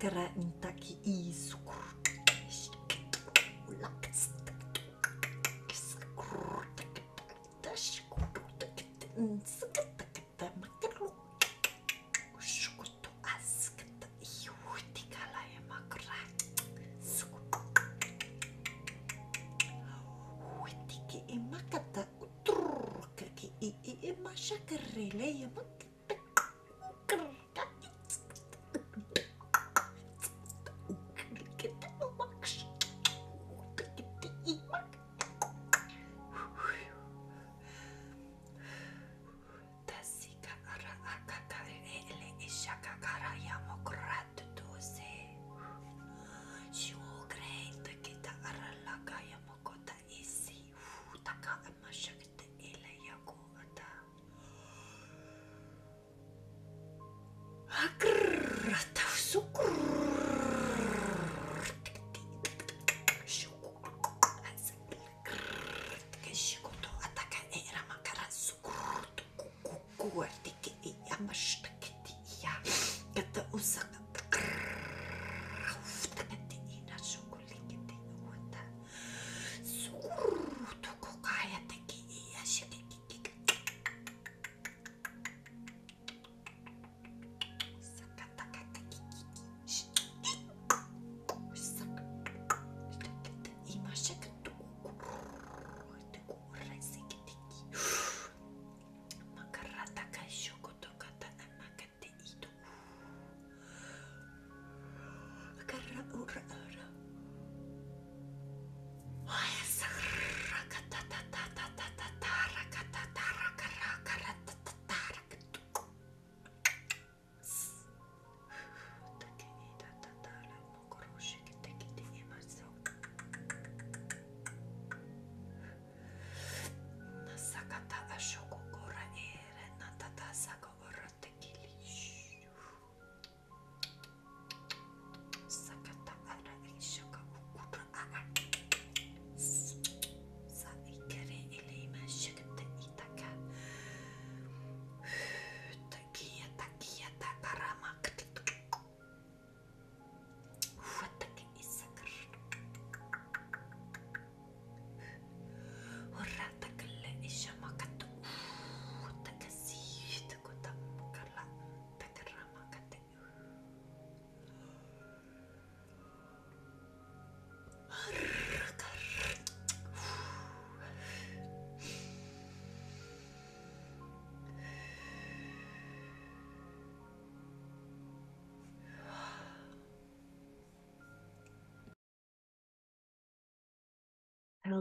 Tell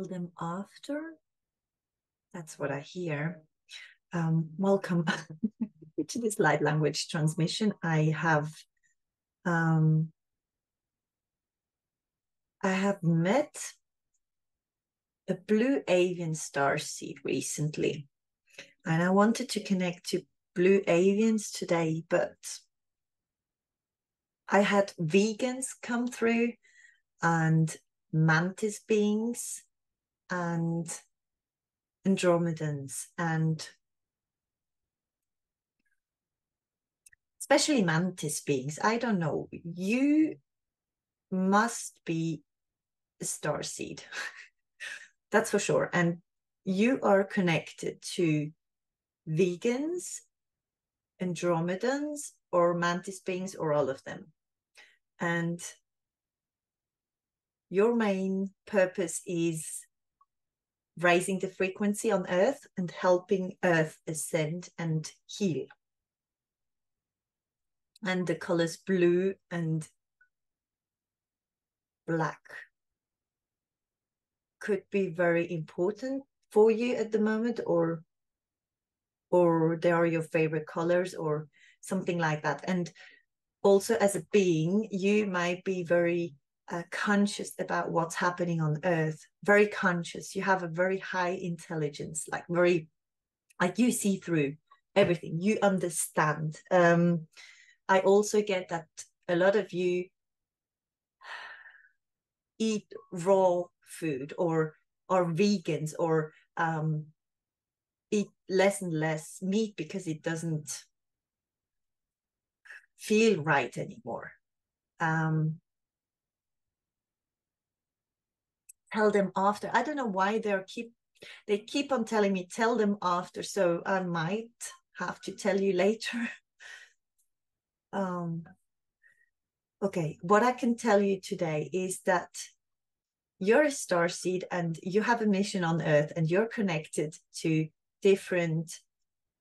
them after. That's what I hear. Welcome to this light language transmission. I have met a Blue Avian starseed recently, and I wanted to connect to Blue Avians today, but I had vegans come through and mantis beings and Andromedans, and especially mantis beings. I don't know, you must be a starseed. That's for sure. And you are connected to vegans, Andromedans, or mantis beings, or all of them. And your main purpose is raising the frequency on Earth and helping Earth ascend and heal. And the colors blue and black could be very important for you at the moment, or they are your favorite colors or something like that. And also, as a being, you might be very conscious about what's happening on Earth, very conscious. You have a very high intelligence, like you see through everything, you understand. I also get that a lot of you eat raw food, or are vegans, or eat less and less meat because it doesn't feel right anymore. tell them after. I don't know why they keep on telling me, tell them after. So I might have to tell you later. Okay, what I can tell you today is that you're a starseed and you have a mission on Earth, and you're connected to different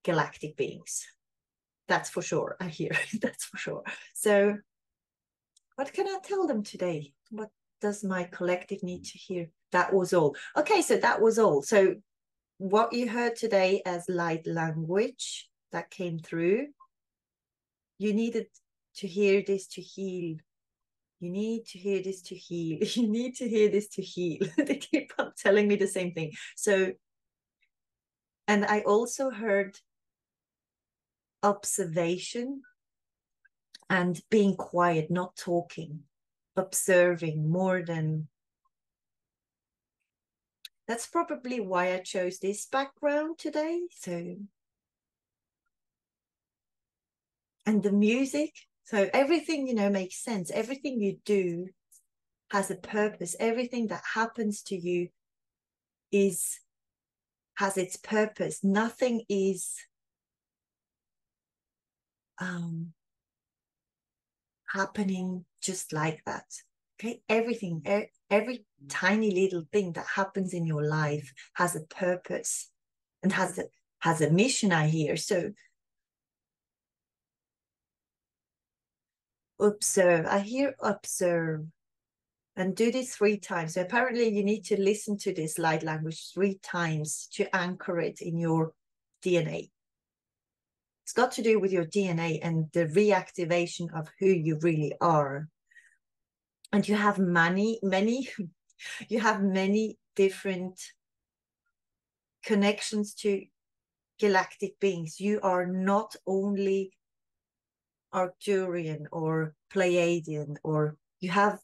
galactic beings. That's for sure. I hear that's for sure. So what can I tell them today? What does my collective need to hear? That was all. Okay, so that was all. So what you heard today as light language that came through, you needed to hear this to heal. You need to hear this to heal. You need to hear this to heal. They keep on telling me the same thing. So, and I also heard observation and being quiet, not talking, observing more than. That's probably why I chose this background today. So, and the music. So everything, you know, makes sense. Everything you do has a purpose. Everything that happens to you has its purpose. Nothing is happening just like that. Okay, everything, every tiny little thing that happens in your life has a purpose and has a mission, I hear. So observe. I hear observe, and do this 3 times. So apparently you need to listen to this light language 3 times to anchor it in your DNA. It's got to do with your DNA and the reactivation of who you really are. And you have many different connections to galactic beings. You are not only Arcturian or Pleiadian, or you have,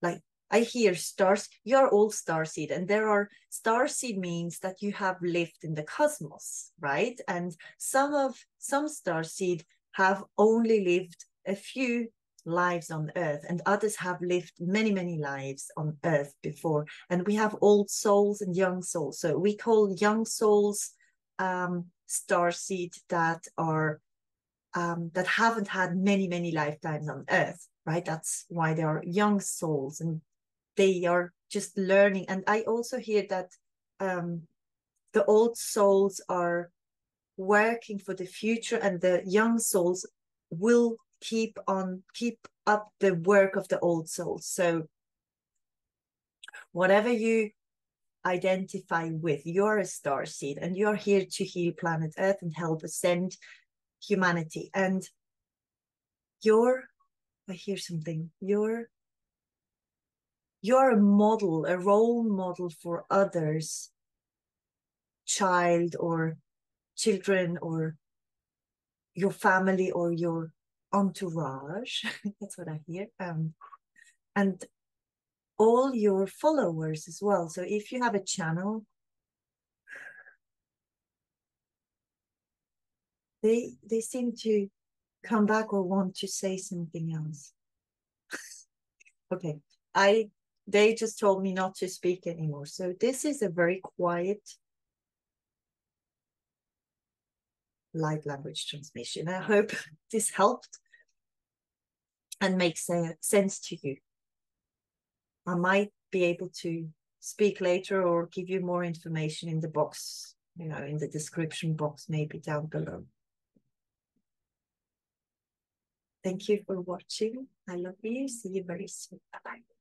like, I hear stars. You're all starseed, and there are starseed means that you have lived in the cosmos, right? And some starseed have only lived a few lives on Earth, and others have lived many lives on Earth before. And we have old souls and young souls. So we call young souls starseed that are that haven't had many lifetimes on Earth, right? That's why they are young souls, and they are just learning. And I also hear that the old souls are working for the future, and the young souls will keep up the work of the old souls. So whatever you identify with, you're a starseed, and you're here to heal planet Earth and help ascend humanity. And I hear something, you're a model, a role model for others, child or children or your family or your entourage. That's what I hear. And all your followers as well. So if you have a channel, they seem to come back or want to say something else. Okay, they just told me not to speak anymore. So this is a very quiet light language transmission. I hope this helped and makes sense to you. I might be able to speak later or give you more information in the box, you know, in the description box, maybe down below. Thank you for watching. I love you. See you very soon. Bye-bye.